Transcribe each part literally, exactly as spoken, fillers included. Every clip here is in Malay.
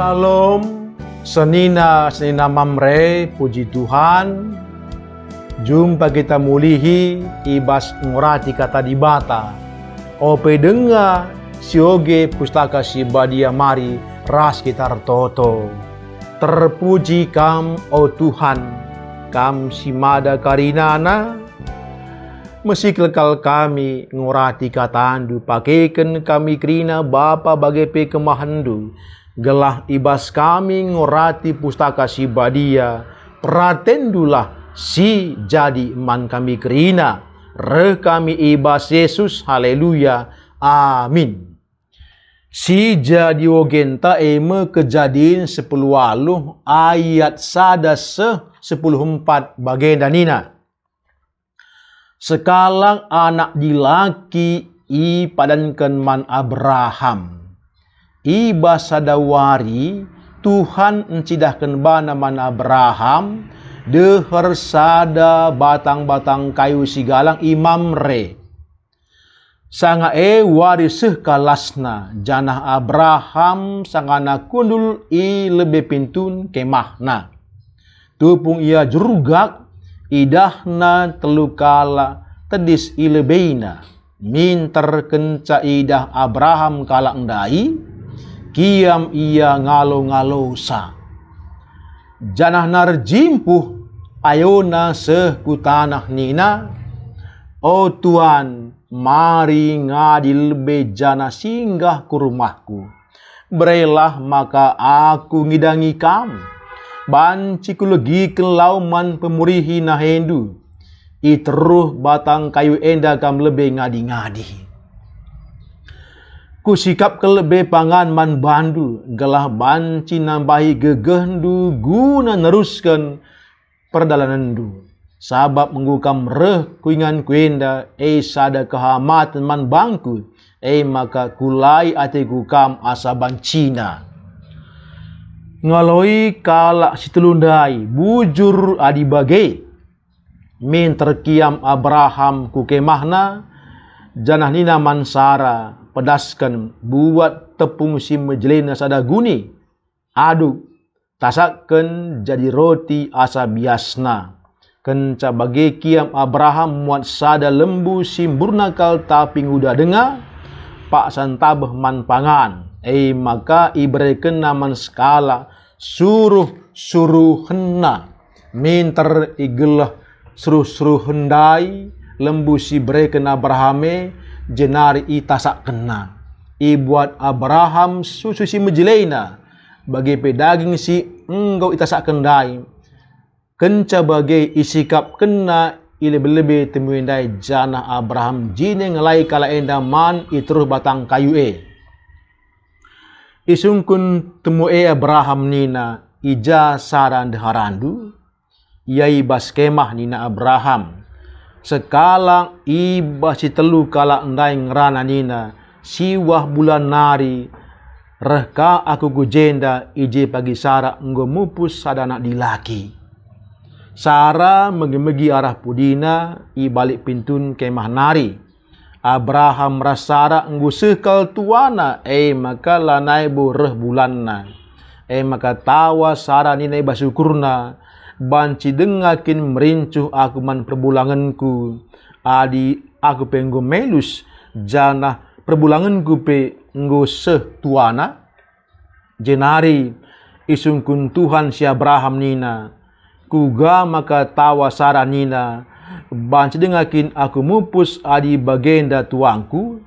Shalom, senina senina mamre, puji Tuhan. Jumpa kita mulihi ibas ngurati kata dibata. Ope denga sioge pustaka si badia mari ras kitar toto. Terpuji kam o Tuhan, kam simada karinana. Mesti kelekal kami ngurati katandu, pakeken kami krina bapa bagai pe kemahandu. Gelah ibas kami ngurati pustaka si badia, pratendulah si jadi man kami krina. Re kami ibas Yesus, haleluya, amin. Si jadi wogenta eme kejadian sepuluh waluh ayat sada se sepuluh empat bagian danina. Sekalang anak dilaki i padankan man Abraham. Iba sadawari Tuhan encidahkan bana man Abraham deher sada batang-batang kayu sigalang imam re. Sangae warisih kalasna janah Abraham sangana kundul i lebe pintun kemahna. Tupung ia jerugak idahna telukala tedis ilebeina minter kenca idah Abraham kalang dai kiam ia ngalo-ngalosa janah narjimpuh ayona sehku tanah nina. O Tuhan, mari ngadil bejana singgah ke rumahku, berelah maka aku ngidangi kamu. Bancikulogi kelauman pemurihi nahendu iteruh batang kayu enda kam lebe ngadi-ngadi. Kusikap kelebe pangan man bandu, gelah banci nambahi gegendu guna neruskan perjalanan du. Sabab menggukam reh kuingan kuenda e sada kehamatan man bangku e maka kulai ate gukam asa bancina. Ngaloi kalak situlundai bujur adibage min terkiam Abraham kukemahna janah nina mansara pedaskan buat tepung si mejelena sadaguni aduk tasakkan jadi roti asa biasna kenca bagi kiam Abraham muat sada lembu simburnakal tapi udah dengar pak santabah man pangan. Eh maka ibreken naman skala suruh suruh hena minter igelah suruh suruh hendai lembu si breken Abrahame jenari itasak kena ibuat Abraham susu si mejelaina bagi pedaging si engkau itasak kendai kenca bagi isikap kena ilebe-lebe temuin dai janah Abraham jine ngelai kala endaman iteruh batang kayu e. Isungkun temue Abraham nina ija saran deharandu yai baskemah nina Abraham. Sekalang iba si telu kala endai ngerana nina siwah bulan nari rehka aku gujenda ije pagi Sara enggo mupus sadana dilaki. Sara megi-megi arah pudina ibalik pintun kemah nari. Abraham rasara enggusihkal tuana, eh maka lanai bureh bulanna, eh maka tawa Sara ninai basukurna, banci dengakin merincuh aku man perbulanganku, adi aku penggo melus, janah perbulanganku pe enggusih tuana, jenari isungkun Tuhan si Abraham nina, kuga maka tawa Sara nina. Banci dengakin aku mupus adi bagenda tuangku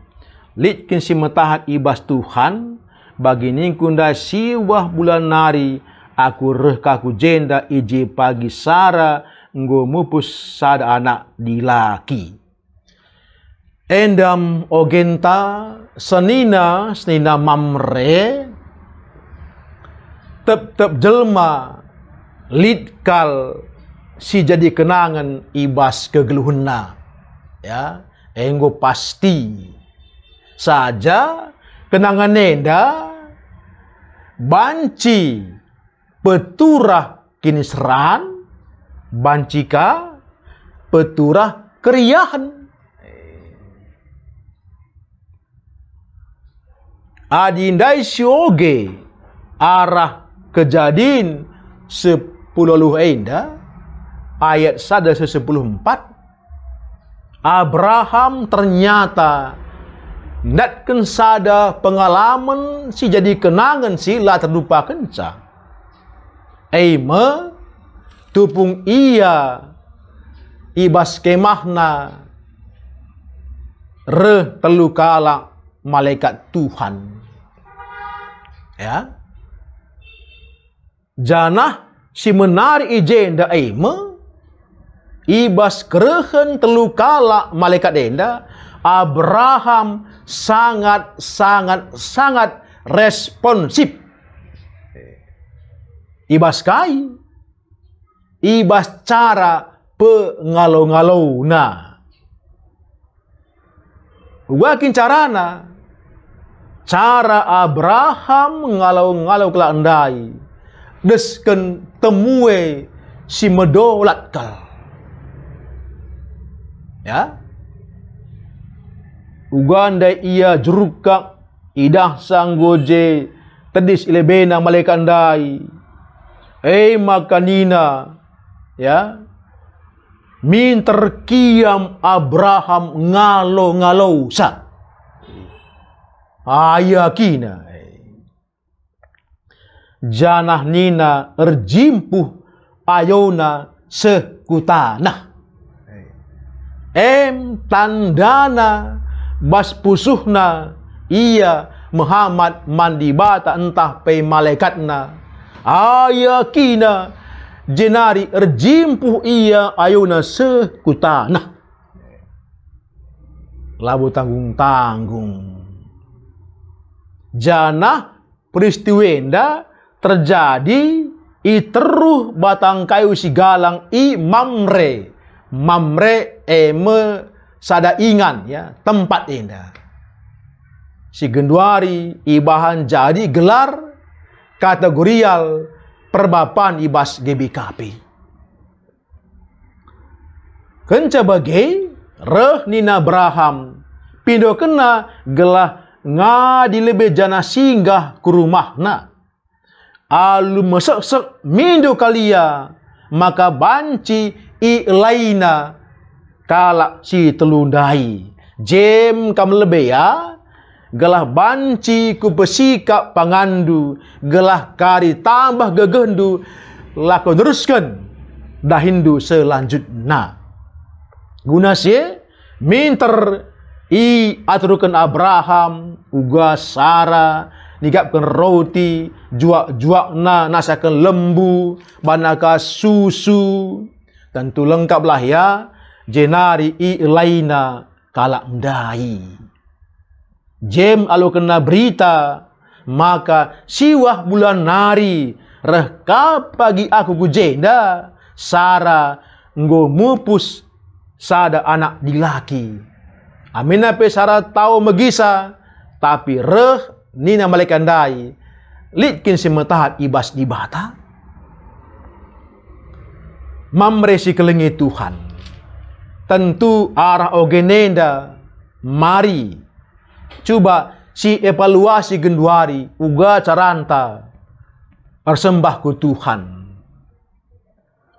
litkin si metahat ibas Tuhan bagi ningkunda siwah bulan nari aku reh kaku jenda ije pagi Sara nggo mupus sada anak dilaki. Endam ogenta senina senina mamre tep-tep jelma litkal si jadi kenangan ibas kegeluhna, ya, enggo pasti saja kenangan nenda banci peturah kini seran bancika peturah keriahan adindai sioge arah Kejadian sepuluh indah ayat sada sepuluh empat, Abraham ternyata natken sada pengalaman si jadi kenangan sila terlupa kenca. Eime tupung iya ibas kemahna re telukala malaikat Tuhan. Ya. Janah si menari ijenda eime ibas kerehen telukala malaikat enda. Abraham sangat sangat sangat responsif. Ibas kai, ibas cara pengalau-ngalau na. Wakin carana, cara Abraham ngalau-ngalau kelandai, desken temue si medolat kal. Ya. Uganda ia jerukak idah sang goje tedis ilebena malekandai eh makanina ya min terkiam Abraham ngalo-ngalo sa ayakina janah nina erjimpuh ayona sekutanah em tandana bas pusuhna ia Muhammad mandibata entah pe malaikatna ayakina jenari erjimpuh ia ayuna sekutanah labu tanggung-tanggung janah peristiwenda terjadi iteruh batang kayu si galang i mamre mamre eme sada ingan ya tempat indah si genduari ibahan jadi gelar kategorial perbapan ibas G B K P kenca bagai reh nina Abraham pindo kena gelah ngadi lebih jana singgah ke rumahna alu mesek-sek mindo kalia maka banci i laina kalak si telundai jem kam lebih ya gelah banci ku bersikap pangandu gelah kari tambah gegendu laku teruskan dah hindu selanjutnya guna si minter i aturukan Abraham uga Sarah nigapkan roti juak-juakna nasakan lembu banaka susu tentu lengkaplah ya jenari i laina kalak mdai jem alu kena berita maka siwah bulan nari reh kapagi aku gujenda Sara nggo mupus sada anak dilaki amina pe Sara tau megisa tapi reh nina malekandai litkin semetahat ibas dibata mamre si kelengi Tuhan tentu arah ogenenda mari coba si evaluasi genduari uga caranta persembahku Tuhan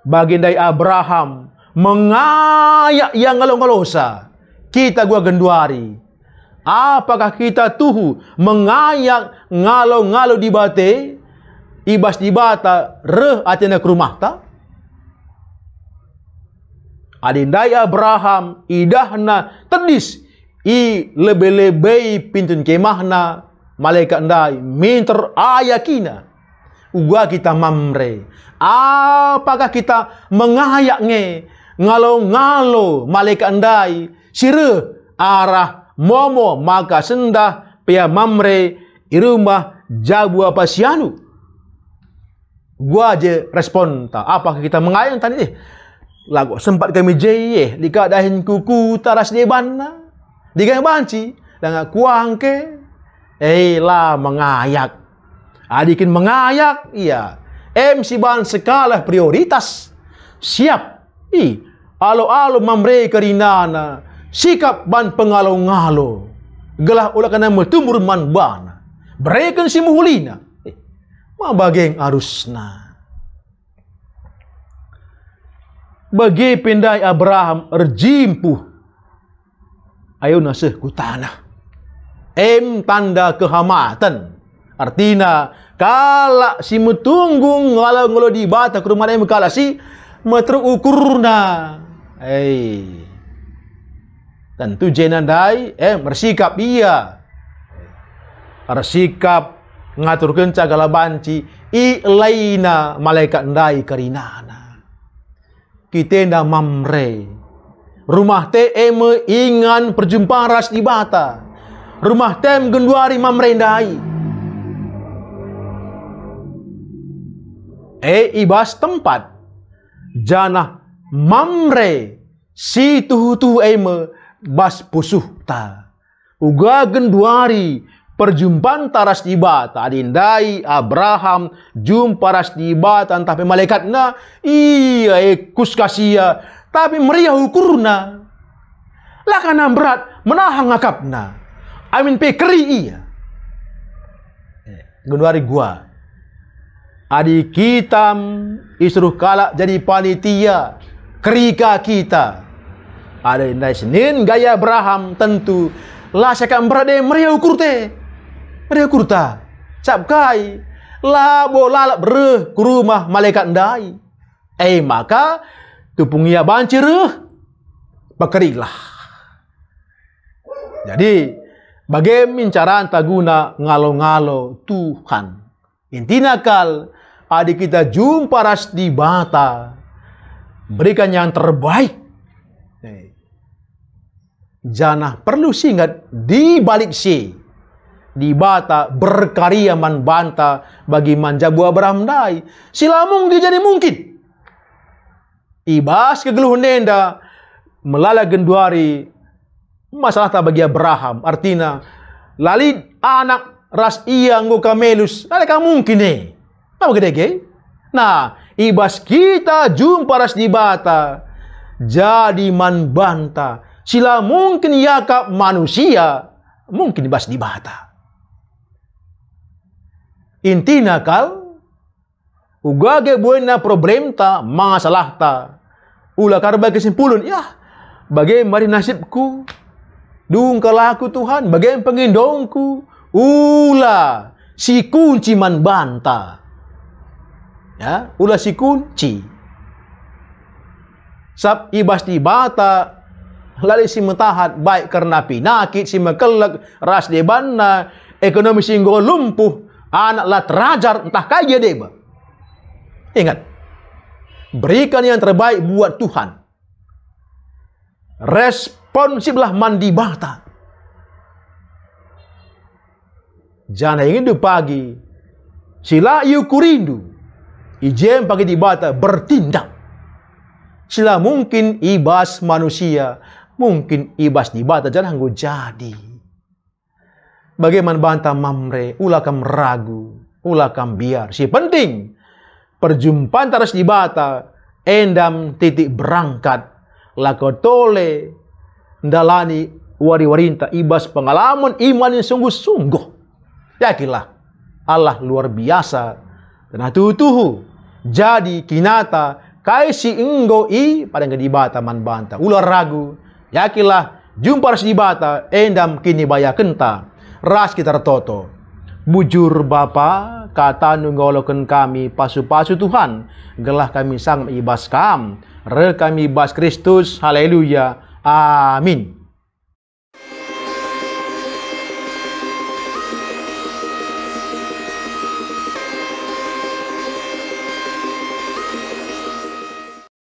bagindai Abraham mengayak yang ngalong-ngalosa kita gua genduari apakah kita tuhu mengayak ngalo-ngalo di bate ibas di bata reh atena ke rumah ta adindai Abraham idahna terdis i lebe-lebei pintun kemahna malaikat ndai minter ayakina uga kita mamre apakah kita mengayak nge ngalo-ngalo malaikat ndai sire arah momo maka sendah pia mamre i rumah jabu apa sianu gua aja respon ta apakah kita mengayak tadi nih lagu sempat kami jeyeh lika dahin kuku taras debana digang banci dengan kuang ke eh lah mengayak adikin mengayak iya M C ban sekalah prioritas siap i alo-alo mamre kerinana sikap ban pengalau-ngalau gelah ulah kena metumur man bana breken si muhulina eh, mabaging arusna. Bagi pindai Abraham erjimpuh ayo nasih ku tanah. Em tanda kehamatan. Artina kala si metunggung ngalau ngelo di bata ke rumah em kala si metrukurna. Hei. Tentu jenandai eh bersikap iya. Bersikap ngaturkeun cagala banci ilaina malaikat ndai karinana. Kite nda mamre. Rumah T M ingan perjumpaan ras di bata. Rumah T M genduari mamre ndai. Eh ibas tempat janah mamre si tuhu-tuhu eme bas pusuh ta uga genduari perjumpaan taras dibata adindai Abraham jumpa ras dibata tapi malaikatna iya ekus kasia tapi meriah ukurna lakana berat menahang ngakapna amin pekeri iya genduari gua adi kitam isruh kalak jadi panitia kerika kita ada indai Senin gaya Abraham tentu lah sekam berade meriah kurte meriah kurta capkai la bola bereh ke rumah malaikat ndai eh maka tupungia bancir pekerilah jadi bagai mincaran taguna ngalo-ngalo Tuhan intina kal adik kita jumpa ras di bata berikan yang terbaik. Janah perlu singat di balik si di bata berkarya man banta bagi manja buah beramdai silamung dia jadi mungkin ibas kegeluh nenda melala genduari masalah tak bagi Abraham artina lali anak ras iya nggo kamelus alika mungkin eh apa gede nah ibas kita jumpa ras di bata jadi man banta sila mungkin yakap manusia mungkin bas dibata intina kal uga ge buena problem ta masalah ta ulah karba kesimpulan yah bagaimana nasibku dung kalaku Tuhan bagaimana pengindongku ulah si kunci man banta ya ulah si kunci sab ibas dibata lalu si mentahat baik karena pinakit si mekelek ras debana ekonomi singgo lumpuh anaklah terajar entah kaya deba ingat berikan yang terbaik buat Tuhan responsiblah mandi bata jangan ingin pagi sila yukurindu ijem pagi di bata bertindak sila mungkin ibas manusia mungkin ibas dibata jangan gue jadi bagaimana banta mamre ulakam ragu ulakam biar si penting perjumpaan taras dibata endam titik berangkat lakotole ndalani wari-warinta ibas pengalaman iman yang sungguh-sungguh yakinlah Allah luar biasa dan tutuhu jadi kinata kai si enggo i pada ngedi bata man banta ular ragu yakilah jumpa ras dibata endam kini baya kenta ras kita toto bujur bapa kata nunggoloken kami pasu-pasu Tuhan gelah kami sang ibas kam re kami ibas Kristus haleluya amin.